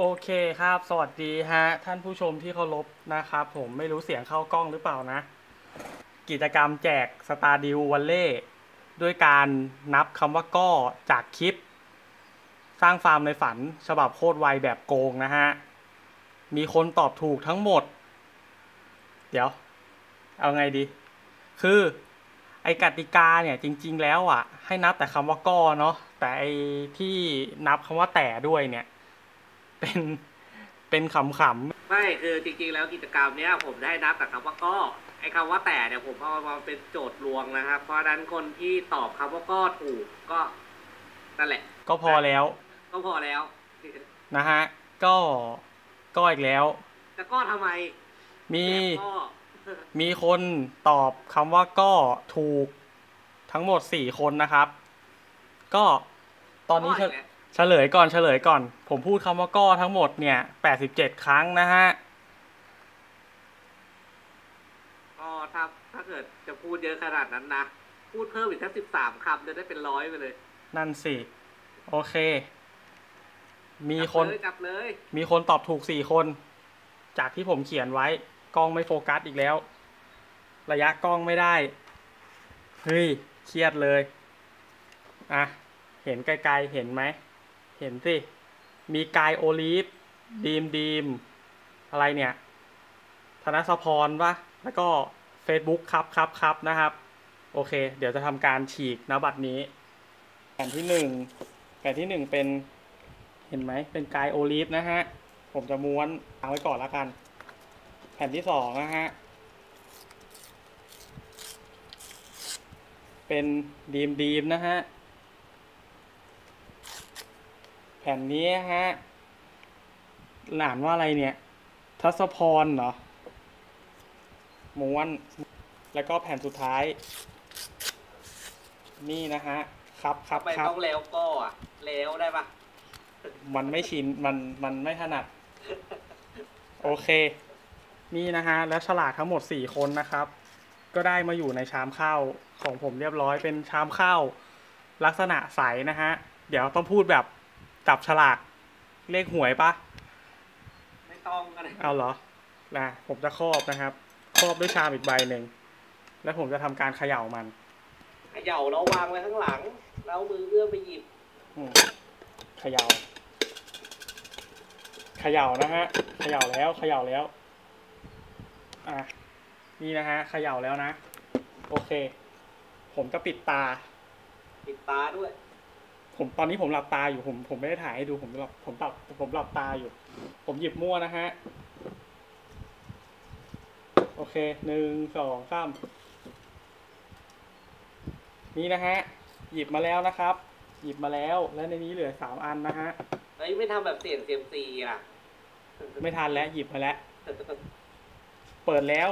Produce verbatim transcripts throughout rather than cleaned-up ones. โอเคครับสวัสดีฮะท่านผู้ชมที่เคารพนะครับผมไม่รู้เสียงเข้ากล้องหรือเปล่านะกิจกรรมแจกสตาร์ดิววัลเล่ด้วยการนับคำว่าก้อจากคลิปสร้างฟาร์มในฝันฉบับโคตรไวแบบโกงนะฮะมีคนตอบถูกทั้งหมดเดี๋ยวเอาไงดีคือไอกติกาเนี่ยจริงๆแล้วอ่ะให้นับแต่คำว่าก้อเนาะแต่ไอที่นับคำว่าแต่ด้วยเนี่ยเป็นเป็นขำๆไม่คือจริงๆแล้วกิจกรรมเนี้ยผมได้นับแต่คำว่าก้อไอคำว่าแต่เนี่ยผมเอามาเป็นโจทย์ลวงนะครับเพราะฉะนั้นคนที่ตอบคำว่าก้อถูกก็นั่นแหละก็พอแล้วก็พอแล้วนะฮะก็ก้ออีกแล้วแต่ก้อทำไมมีมีคนตอบคำว่าก้อถูกทั้งหมดสี่คนนะครับก็ตอนนี้เฉลยก่อนเฉลยก่อนผมพูดคำว่าก้อทั้งหมดเนี่ยแปดสิบเจ็ดครั้งนะฮะอ๋อถ้าถ้าเกิดจะพูดเยอะขนาดนั้นนะพูดเพิ่มอีกทั้งสิบสามคำจะได้เป็นร้อยไปเลยนั่นสิโอเคมีคนจับเลยมีคนตอบถูกสี่คนจากที่ผมเขียนไว้กล้องไม่โฟกัสอีกแล้วระยะกล้องไม่ได้เฮ้ยเครียดเลยอ่ะเห็นไกลๆเห็นไหมเห็นสิมีกายโอลิฟดีมดีมอะไรเนี่ยธนสพรวะแล้วก็ Facebook ครับครับครับนะครับโอเคเดี๋ยวจะทำการฉีกนะบัตรนี้แผ่นที่หนึ่งแผ่นที่หนึ่งเป็นเห็นไหมเป็นกายโอลิฟนะฮะผมจะม้วนเอาไว้ก่อนละกันแผ่นที่สองนะฮะเป็นดีมดีมนะฮะแผ่นนี้ฮะหลานว่าอะไรเนี่ยทัศพรเหรอม้วนแล้วก็แผ่นสุดท้ายนี่นะฮะครับครับครับไม่ต้องแล้วก็อ่ะแล้วได้ปะมันไม่ชินมันมันไม่ถนัดโอเคนี่นะฮะแล้วฉลากทั้งหมดสี่คนนะครับก็ได้มาอยู่ในชามข้าวของผมเรียบร้อยเป็นชามข้าวลักษณะใสนะฮะเดี๋ยวต้องพูดแบบจับฉลากเลขหวยปะไม่ต้องกันเอาเหรอนะผมจะครอบนะครับครอบด้วยชามอีกใบหนึ่งแล้วผมจะทำการเขย่ามันเขย่าเราวางไว้ข้างหลังแล้วมือเอื้อมไปหยิบเขย่าเขย่านะฮะเขย่าแล้วเขย่าแล้วอ่ะนี่นะฮะเขย่าแล้วนะโอเคผมก็ปิดตาปิดตาด้วยผมตอนนี้ผมหลับตาอยู่ผมผมไม่ได้ถ่ายให้ดูผมหลับผมหลับผมหลับตาอยู่ผมหยิบมั่วนะฮะโอเคหนึ่งสองสามนี่นะฮะหยิบมาแล้วนะครับหยิบมาแล้วและในนี้เหลือสามอันนะฮะไม่ทำแบบเสี่ยงเซียมซีอ่ะไม่ทันแล้วหยิบมาแล้วเปิดแล้ว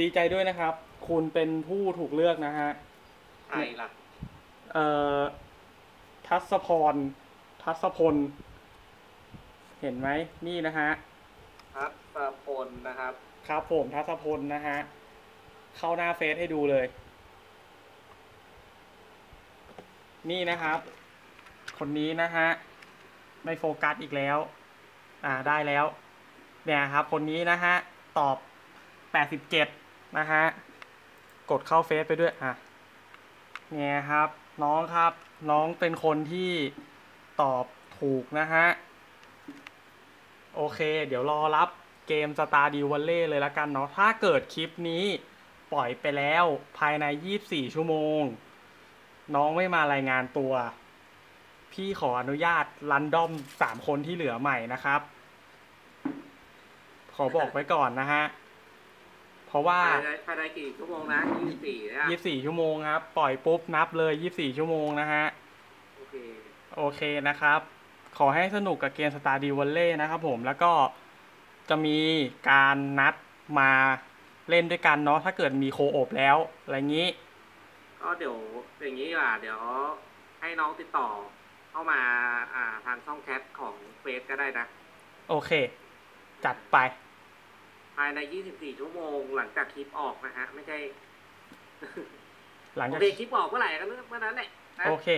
ดีใจด้วยนะครับคุณเป็นผู้ถูกเลือกนะฮะใครล่ะเอ่อทัศพรทัศพลเห็นไหมนี่นะฮะทัศพลนะครับครับผมทัศพลนะฮะเข้าหน้าเฟซให้ดูเลยนี่นะครับคนนี้นะฮะไม่โฟกัสอีกแล้วอ่าได้แล้วเนี่ยครับคนนี้นะฮะตอบแปดสิบเจ็ดนะฮะกดเข้าเฟซไปด้วยอ่ะเนี่ยครับน้องครับน้องเป็นคนที่ตอบถูกนะฮะโอเคเดี๋ยวรอรับเกม Stardew Valley เลยละกันเนาะถ้าเกิดคลิปนี้ปล่อยไปแล้วภายในยี่สิบสี่ชั่วโมงน้องไม่มารายงานตัวพี่ขออนุญาตรันดอมสามคนที่เหลือใหม่นะครับขอบอกไว้ก่อนนะฮะเพราะว่าภายในกี่ชั่วโมงนะยี่สิบสี่นะยี่สิบสี่ชั่วโมงครับปล่อยปุ๊บนับเลยยี่สิบสี่ชั่วโมงนะฮะโอเคโอเคนะครับขอให้สนุกกับเกม Stardew Valley นะครับผมแล้วก็จะมีการนัดมาเล่นด้วยกันเนาะถ้าเกิดมีโคโอบแล้วอะไรงี้ก็เดี๋ยวอย่างนี้ล่ะเดี๋ยวให้น้องติดต่อเข้ามาอ่าทางช่องแชทของเฟซก็ได้นะโอเคจัดไปภายในยี่สิบสี่ชั่วโมงหลังจากคลิปออกนะฮะไม่ใช่หลังจากคลิปออกเมื่อไหร่ก็เมื่อนั้นแหละโอเค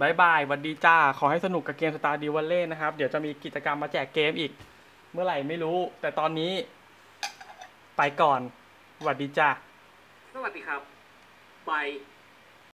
บายบายสวัสดีจ้าขอให้สนุกกับเกม Stardew Valley นะครับเดี๋ยวจะมีกิจกรรมมาแจกเกมอีกเมื่อไหร่ไม่รู้แต่ตอนนี้ไปก่อนสวัสดีจ้าสวัสดีครับบาย